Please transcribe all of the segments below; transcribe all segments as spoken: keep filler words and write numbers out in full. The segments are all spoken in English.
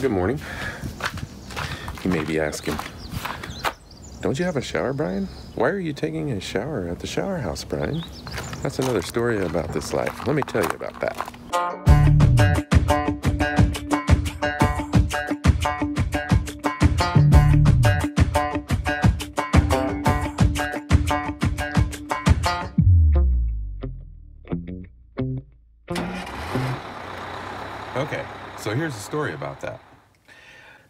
Good morning. You may be asking, don't you have a shower, Brian? Why are you taking a shower at the shower house, Brian? That's another story about this life. Let me tell you about that. Okay, so here's the story about that.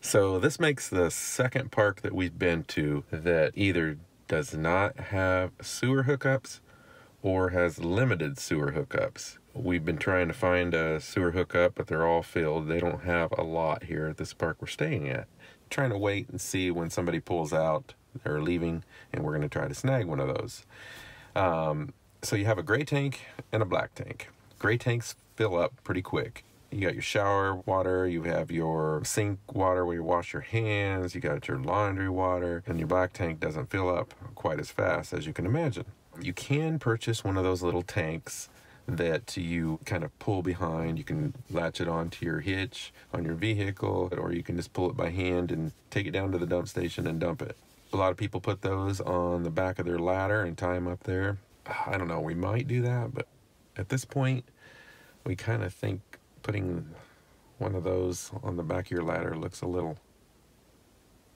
So this makes the second park that we've been to that either does not have sewer hookups or has limited sewer hookups. We've been trying to find a sewer hookup, but they're all filled. They don't have a lot here at this park we're staying at. Trying to wait and see when somebody pulls out, they're leaving, and we're gonna try to snag one of those. Um, so you have a gray tank and a black tank. Gray tanks fill up pretty quick. You got your shower water, you have your sink water where you wash your hands, you got your laundry water, and your black tank doesn't fill up quite as fast as you can imagine. You can purchase one of those little tanks that you kind of pull behind. You can latch it onto your hitch on your vehicle, or you can just pull it by hand and take it down to the dump station and dump it. A lot of people put those on the back of their ladder and tie them up there. I don't know, we might do that, but at this point, we kind of think putting one of those on the back of your ladder looks a little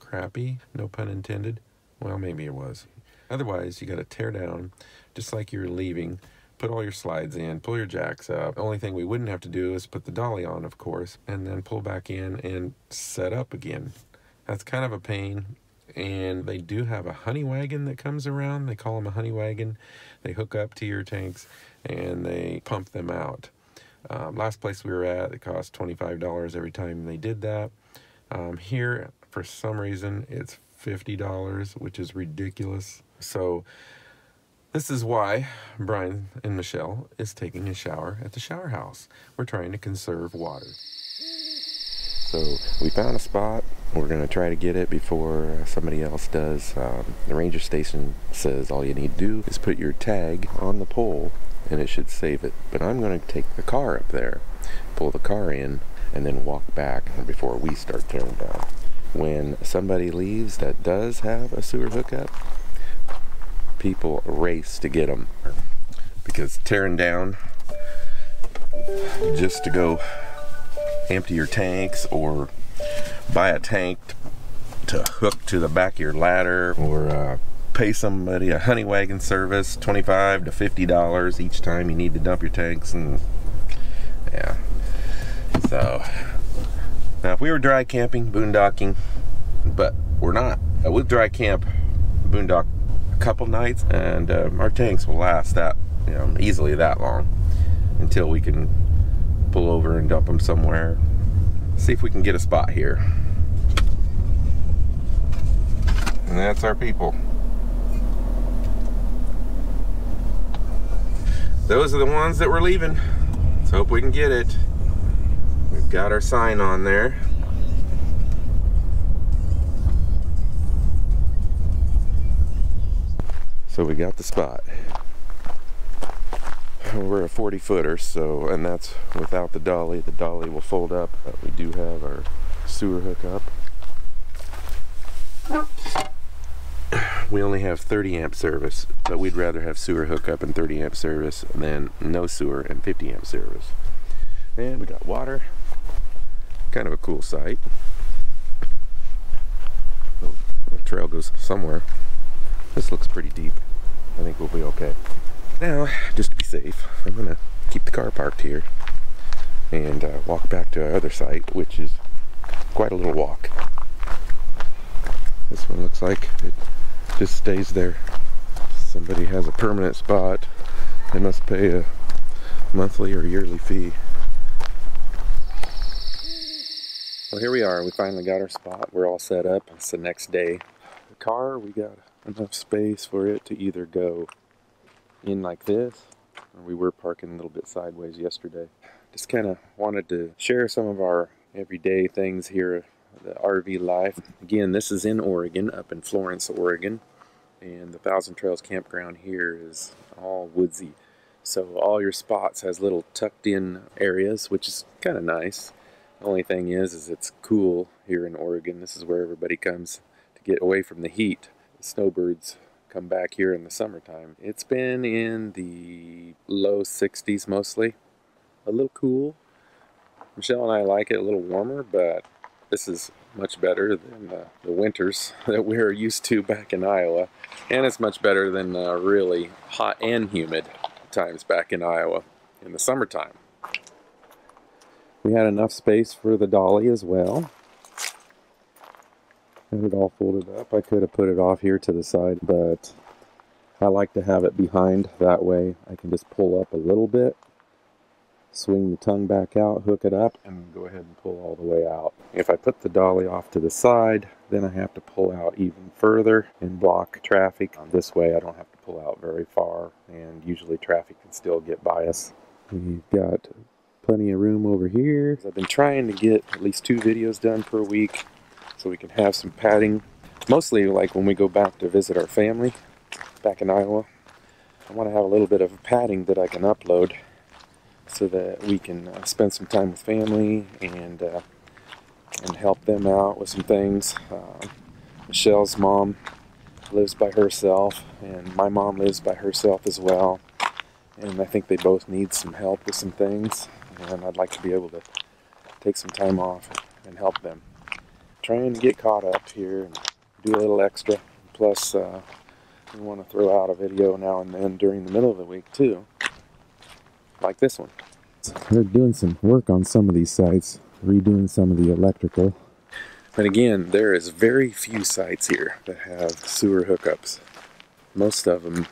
crappy, no pun intended. Well, maybe it was. Otherwise, you got to tear down, just like you're leaving, put all your slides in, pull your jacks up. The only thing we wouldn't have to do is put the dolly on, of course, and then pull back in and set up again. That's kind of a pain. And they do have a honey wagon that comes around. They call them a honey wagon. They hook up to your tanks and they pump them out. Um, last place we were at, it cost twenty-five dollars every time they did that. Um, here, for some reason, it's fifty dollars, which is ridiculous. So this is why Brian and Michelle is taking a shower at the shower house. We're trying to conserve water. So we found a spot. We're going to try to get it before somebody else does. Um, the ranger station says all you need to do is put your tag on the pole, and it should save it. But I'm gonna take the car up there, pull the car in, and then walk back before we start tearing down. When somebody leaves that does have a sewer hookup, people race to get them. Because tearing down just to go empty your tanks or buy a tank to hook to the back of your ladder or uh, pay somebody a honey wagon service, twenty-five to fifty dollars each time you need to dump your tanks, and yeah. So now if we were dry camping, boondocking, but we're not. We'll dry camp, boondock a couple nights, and um, our tanks will last that, you know, easily that long until we can pull over and dump them somewhere. See if we can get a spot here. And that's our people. Those are the ones that we're leaving. Let's hope we can get it. We've got our sign on there. So we got the spot. We're a forty footer, so, and that's without the dolly. The dolly will fold up, but we do have our sewer hookup. We only have thirty amp service, but we'd rather have sewer hookup and thirty amp service than no sewer and fifty amp service. And we got water. Kind of a cool sight. Oh, the trail goes somewhere. This looks pretty deep. I think we'll be okay. Now, just to be safe, I'm gonna keep the car parked here and uh, walk back to our other site, which is quite a little walk. This one looks like it just stays there. Somebody has a permanent spot. They must pay a monthly or yearly fee. Well, here we are. We finally got our spot. We're all set up. It's the next day. The car, we got enough space for it to either go in like this, or we were parking a little bit sideways yesterday. Just kind of wanted to share some of our everyday things here. The R V life. Again, this is in Oregon, up in Florence, Oregon, and the Thousand Trails campground here is all woodsy. So all your spots has little tucked in areas, which is kind of nice. Only thing is, is it's cool here in Oregon. This is where everybody comes to get away from the heat. The snowbirds come back here in the summertime. It's been in the low sixties mostly. A little cool. Michelle and I like it a little warmer, but this is much better than uh, the winters that we were used to back in Iowa. And it's much better than uh, really hot and humid times back in Iowa in the summertime. We had enough space for the dolly as well. Had it all folded up. I could have put it off here to the side, but I like to have it behind. That way I can just pull up a little bit, swing the tongue back out, hook it up, and go ahead and pull all the way out. If I put the dolly off to the side, then I have to pull out even further and block traffic. This way I don't have to pull out very far, and usually traffic can still get by us. We've got plenty of room over here. I've been trying to get at least two videos done per week so we can have some padding. Mostly like when we go back to visit our family back in Iowa, I want to have a little bit of padding that I can upload so that we can uh, spend some time with family and uh, and help them out with some things. Uh, Michelle's mom lives by herself, and my mom lives by herself as well, and I think they both need some help with some things. And I'd like to be able to take some time off and help them. Trying to get caught up here and do a little extra. Plus, uh, we want to throw out a video now and then during the middle of the week too, like this one. They're doing some work on some of these sites, redoing some of the electrical. And again, there is very few sites here that have sewer hookups. Most of them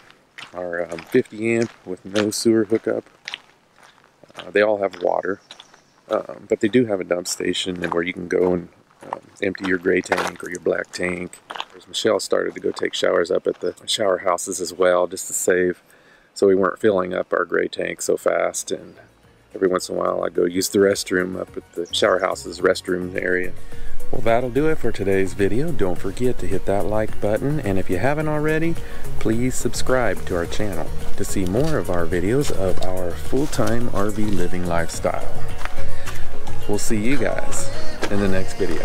are um, fifty amp with no sewer hookup. Uh, they all have water, um, but they do have a dump station where you can go and um, empty your gray tank or your black tank. As Michelle started to go take showers up at the shower houses as well, just to save, so we weren't filling up our gray tank so fast. And every once in a while I'd go use the restroom up at the shower houses restroom area. Well, that'll do it for today's video. Don't forget to hit that like button, and if you haven't already, please subscribe to our channel to see more of our videos of our full-time R V living lifestyle. We'll see you guys in the next video.